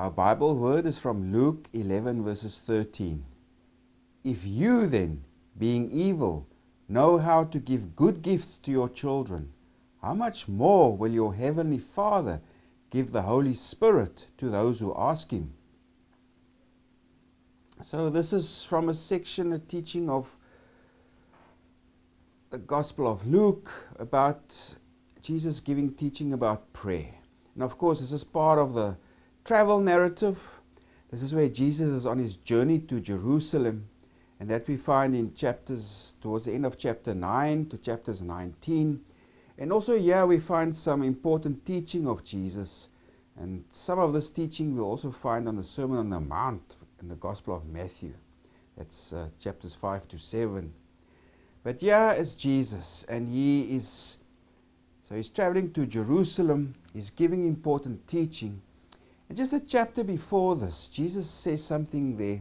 Our Bible word is from Luke 11 verses 13. If you then, being evil, know how to give good gifts to your children, how much more will your heavenly Father give the Holy Spirit to those who ask Him? So this is from a teaching of the Gospel of Luke about Jesus giving teaching about prayer. And of course, this is part of the travel narrative. This is where Jesus is on His journey to Jerusalem, and that we find in chapters, towards the end of chapter 9 to chapters 19. And also here we find some important teaching of Jesus, and some of this teaching we'll also find on the Sermon on the Mount in the Gospel of Matthew. That's chapters 5 to 7. But here is Jesus, and he's traveling to Jerusalem, he's giving important teaching. And just a chapter before this, Jesus says something there,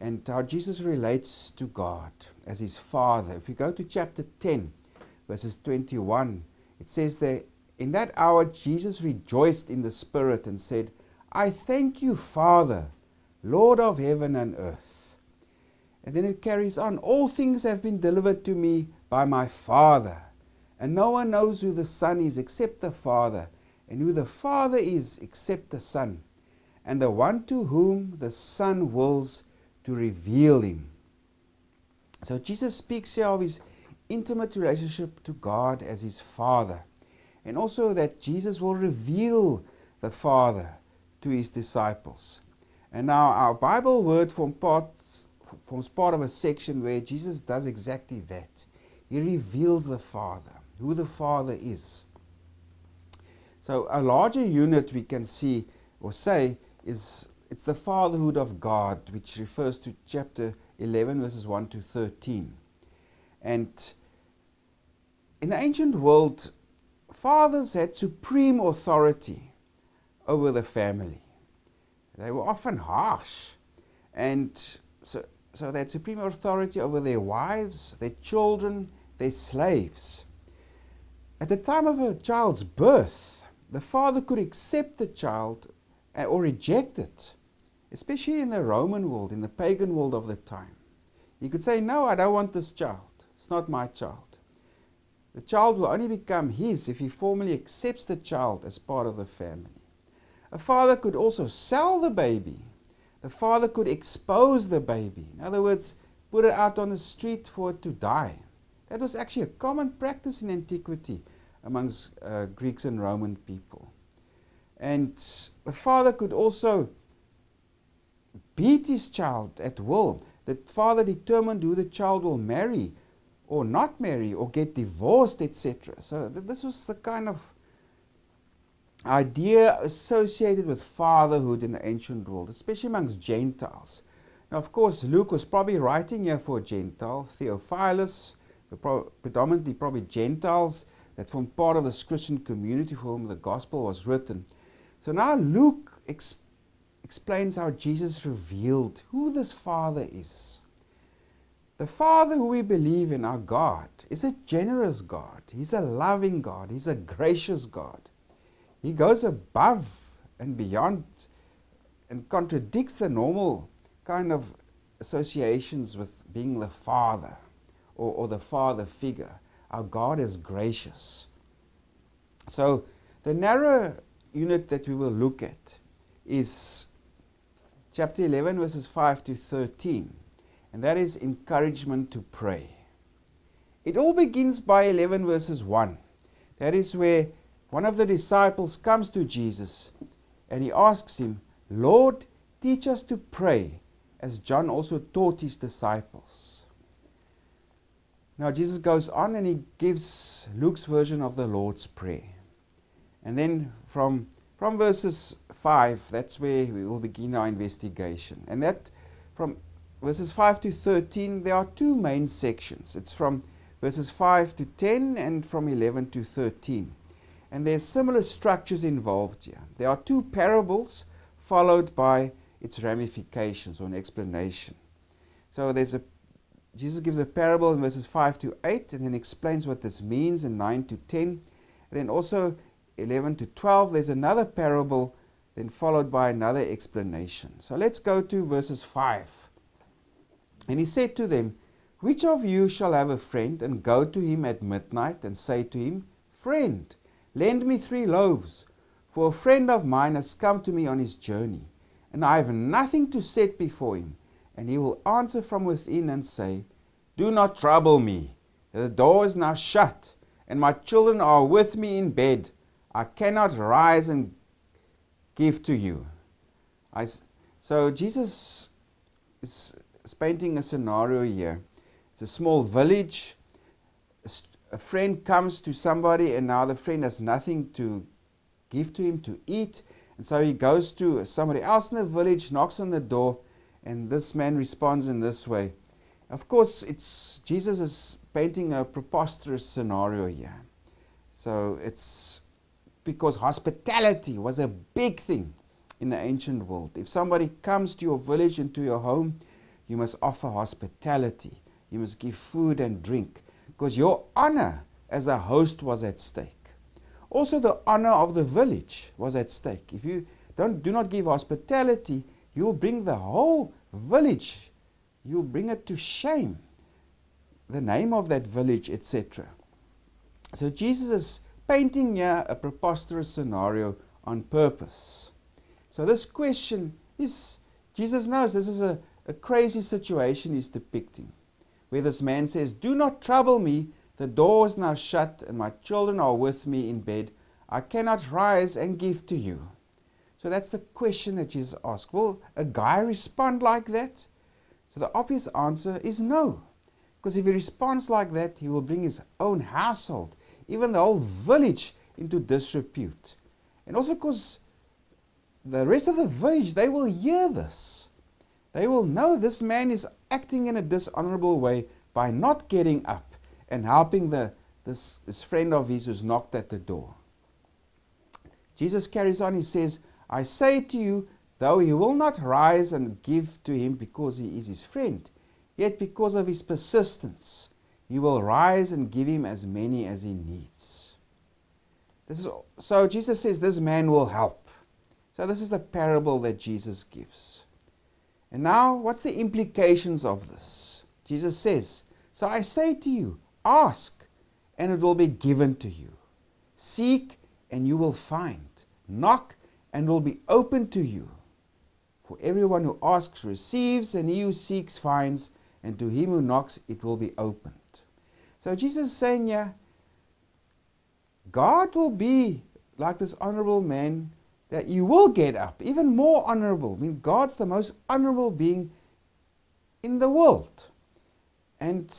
and how Jesus relates to God as His Father. If we go to chapter 10, verses 21, it says that, "In that hour Jesus rejoiced in the Spirit and said, I thank you, Father, Lord of heaven and earth." And then it carries on, "All things have been delivered to me by my Father, and no one knows who the Son is except the Father, and who the Father is except the Son, and the one to whom the Son wills to reveal Him." So Jesus speaks here of His intimate relationship to God as His Father, and also that Jesus will reveal the Father to His disciples. And now our Bible word forms part of a section where Jesus does exactly that. He reveals the Father, who the Father is. So a larger unit we can see or say is it's the fatherhood of God, which refers to chapter 11 verses 1 to 13. And in the ancient world, fathers had supreme authority over the family. They were often harsh, and so they had supreme authority over their wives, their children, their slaves. At the time of a child's birth, the father could accept the child or reject it, especially in the Roman world, in the pagan world of the time. He could say, "No, I don't want this child. It's not my child." The child will only become his if he formally accepts the child as part of the family. A father could also sell the baby. The father could expose the baby. In other words, put it out on the street for it to die. That was actually a common practice in antiquity amongst Greeks and Roman people. And the father could also beat his child at will. The father determined who the child will marry or not marry or get divorced, etc. So this was the kind of idea associated with fatherhood in the ancient world, especially amongst Gentiles. Now, of course, Luke was probably writing here for a Gentile. Theophilus, predominantly probably Gentiles that formed part of this Christian community for whom the Gospel was written. So now Luke explains how Jesus revealed who this Father is. The Father who we believe in, our God, is a generous God. He's a loving God. He's a gracious God. He goes above and beyond and contradicts the normal kind of associations with being the Father or the Father figure. Our God is gracious. So the narrow unit that we will look at is chapter 11 verses 5 to 13, and that is encouragement to pray. It all begins by 11 verses 1. That is where one of the disciples comes to Jesus and he asks Him, "Lord, teach us to pray, as John also taught his disciples." Now Jesus goes on and He gives Luke's version of the Lord's Prayer. And then from verses 5, that's where we will begin our investigation. And that from verses 5 to 13, there are two main sections. It's from verses 5 to 10 and from 11 to 13. And there's similar structures involved here. There are two parables followed by its ramifications or an explanation. So Jesus gives a parable in verses 5 to 8 and then explains what this means in 9 to 10. And then also 11 to 12, there's another parable then followed by another explanation. So let's go to verses 5. And he said to them, "Which of you shall have a friend, and go to him at midnight, and say to him, 'Friend, lend me 3 loaves, for a friend of mine has come to me on his journey, and I have nothing to set before him.' And he will answer from within and say, 'Do not trouble me. The door is now shut, and my children are with me in bed. I cannot rise and give to you.'" So Jesus is painting a scenario here. It's a small village. A friend comes to somebody, and now the friend has nothing to give to him to eat. And so he goes to somebody else in the village, knocks on the door, and this man responds in this way. Of course, Jesus is painting a preposterous scenario here. So it's because hospitality was a big thing in the ancient world. If somebody comes to your village and to your home, you must offer hospitality. You must give food and drink, because your honor as a host was at stake. Also, the honor of the village was at stake. If you do not give hospitality, you'll bring the whole village, you'll bring it to shame, the name of that village, etc. So Jesus is painting here a preposterous scenario on purpose. So this question is, Jesus knows this is a crazy situation he's depicting, where this man says, "Do not trouble me. The door is now shut, and my children are with me in bed. I cannot rise and give to you." So that's the question that Jesus asks. Will a guy respond like that? So the obvious answer is no. Because if he responds like that, he will bring his own household, even the whole village, into disrepute. And also because the rest of the village, they will hear this. They will know this man is acting in a dishonorable way by not getting up and helping this friend of his who's knocked at the door. Jesus carries on, he says, "I say to you, though he will not rise and give to him because he is his friend, yet because of his persistence, he will rise and give him as many as he needs." So Jesus says this man will help. So this is the parable that Jesus gives. And now, what's the implications of this? Jesus says, "So I say to you, ask, and it will be given to you. Seek, and you will find. Knock, and it will be opened to you. For everyone who asks receives, and he who seeks finds, and to him who knocks it will be opened." So Jesus is saying here, God will be like this honorable man, that you will get up, even more honorable. I mean, God's the most honorable being in the world. And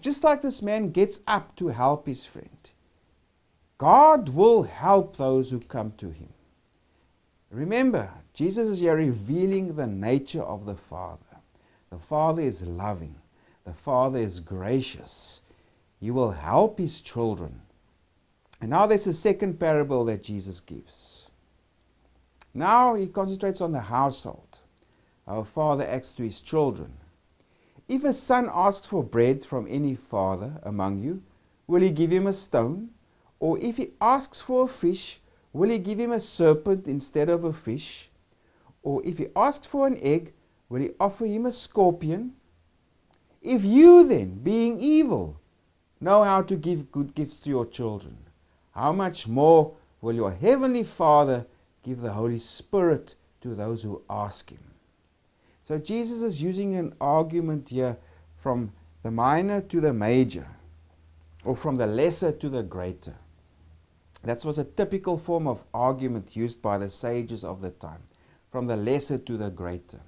just like this man gets up to help his friend, God will help those who come to him. Remember, Jesus is here revealing the nature of the Father. The Father is loving. The Father is gracious. He will help his children. And now there's a second parable that Jesus gives. Now he concentrates on the household, how a father acts to his children. "If a son asks for bread from any father among you, will he give him a stone? Or if he asks for a fish, will he give him a serpent instead of a fish? Or if he asks for an egg, will he offer him a scorpion? If you then, being evil, know how to give good gifts to your children, how much more will your heavenly Father give the Holy Spirit to those who ask him?" So Jesus is using an argument here from the minor to the major, or from the lesser to the greater. That was a typical form of argument used by the sages of the time, from the lesser to the greater.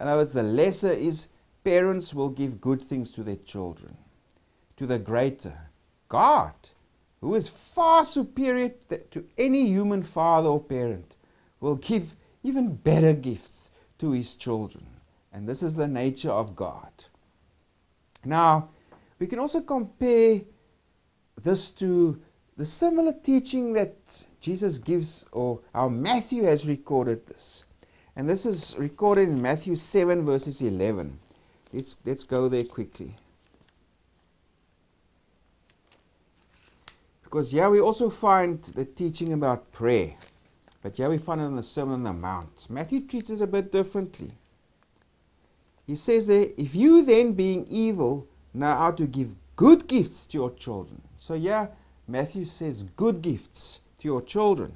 In other words, the lesser is parents will give good things to their children. To the greater, God, who is far superior to any human father or parent, will give even better gifts to his children. And this is the nature of God. Now, we can also compare this to the similar teaching that Jesus gives, or how Matthew has recorded this. And this is recorded in Matthew 7 verses 11. Let's go there quickly, because here we also find the teaching about prayer. But here we find it in the Sermon on the Mount. Matthew treats it a bit differently. He says there, if you then, being evil, know how to give good gifts to your children. So yeah, Matthew says good gifts to your children.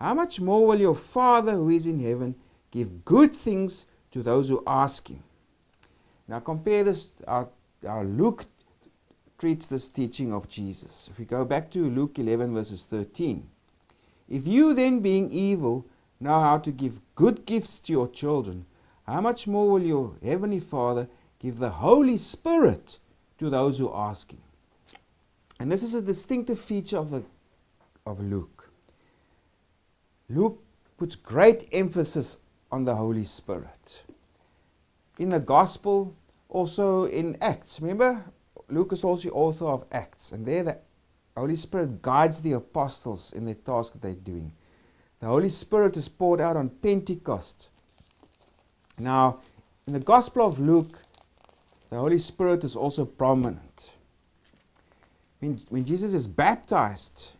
How much more will your Father who is in heaven give good things to those who ask him? Now compare this, how Luke treats this teaching of Jesus. If we go back to Luke 11 verses 13. If you then, being evil, know how to give good gifts to your children, how much more will your heavenly Father give the Holy Spirit to those who ask him? And this is a distinctive feature of Luke. Luke puts great emphasis on the Holy Spirit. In the Gospel, also in Acts, remember, Luke is also the author of Acts, and there the Holy Spirit guides the apostles in the task that they're doing. The Holy Spirit is poured out on Pentecost. Now, in the Gospel of Luke, the Holy Spirit is also prominent. When Jesus is baptized,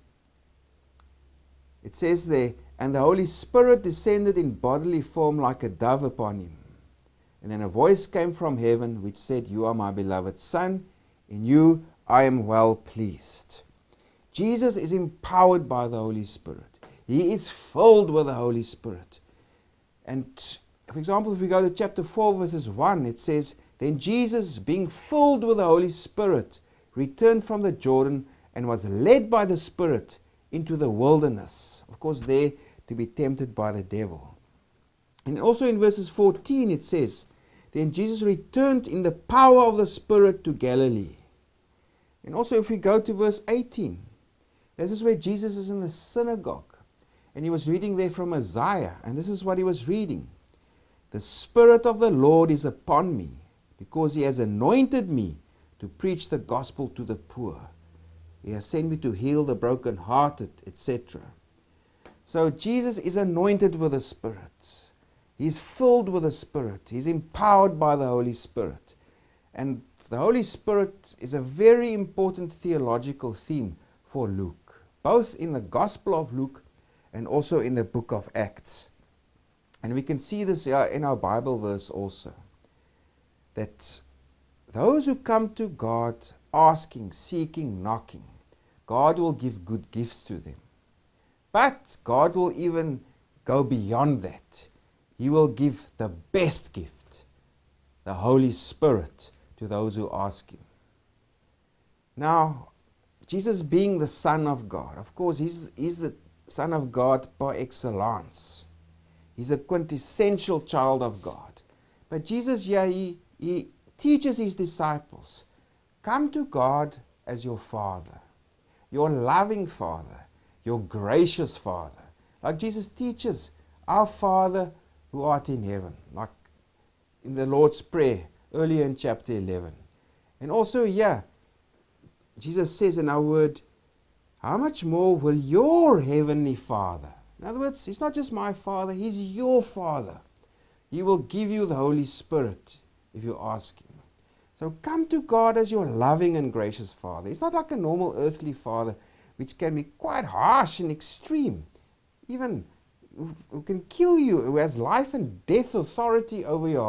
it says there, and the Holy Spirit descended in bodily form like a dove upon him. And then a voice came from heaven which said, you are my beloved Son, in you I am well pleased. Jesus is empowered by the Holy Spirit. He is filled with the Holy Spirit. And for example, if we go to chapter 4 verses 1, it says, then Jesus, being filled with the Holy Spirit, returned from the Jordan and was led by the Spirit into the wilderness. Of course, there to be tempted by the devil. And also in verses 14 it says, then Jesus returned in the power of the Spirit to Galilee. And also if we go to verse 18, this is where Jesus is in the synagogue. And he was reading there from Isaiah. And this is what he was reading. The Spirit of the Lord is upon me, because he has anointed me to preach the gospel to the poor. He has sent me to heal the brokenhearted, etc. So Jesus is anointed with the Spirit. He's filled with the Spirit. He's empowered by the Holy Spirit. And the Holy Spirit is a very important theological theme for Luke, both in the Gospel of Luke and also in the book of Acts. And we can see this in our Bible verse also, that those who come to God asking, seeking, knocking, God will give good gifts to them. But God will even go beyond that. He will give the best gift, the Holy Spirit, to those who ask him. Now, Jesus being the Son of God, of course, he's the Son of God by excellence. He's a quintessential child of God. But Jesus, yeah, he teaches his disciples, come to God as your Father, your loving Father, your gracious Father. Like Jesus teaches, our Father who art in heaven, like in the Lord's Prayer, earlier in chapter 11. And also, yeah, Jesus says in our word, how much more will your heavenly Father, in other words, he's not just my Father, he's your Father. He will give you the Holy Spirit if you ask him. So come to God as your loving and gracious Father. It's not like a normal earthly father, which can be quite harsh and extreme, even who can kill you, who has life and death authority over your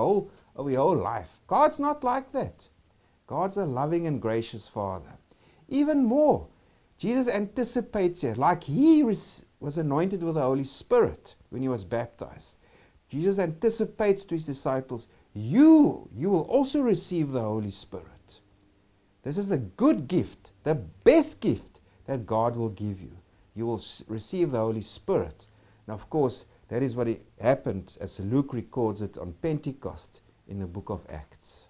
whole life. God's not like that. God's a loving and gracious Father. Even more, Jesus anticipates it, like he was anointed with the Holy Spirit when he was baptized. Jesus anticipates to his disciples, you will also receive the Holy Spirit. This is the good gift, the best gift that God will give you. You will receive the Holy Spirit. And of course, that is what happened as Luke records it on Pentecost in the book of Acts.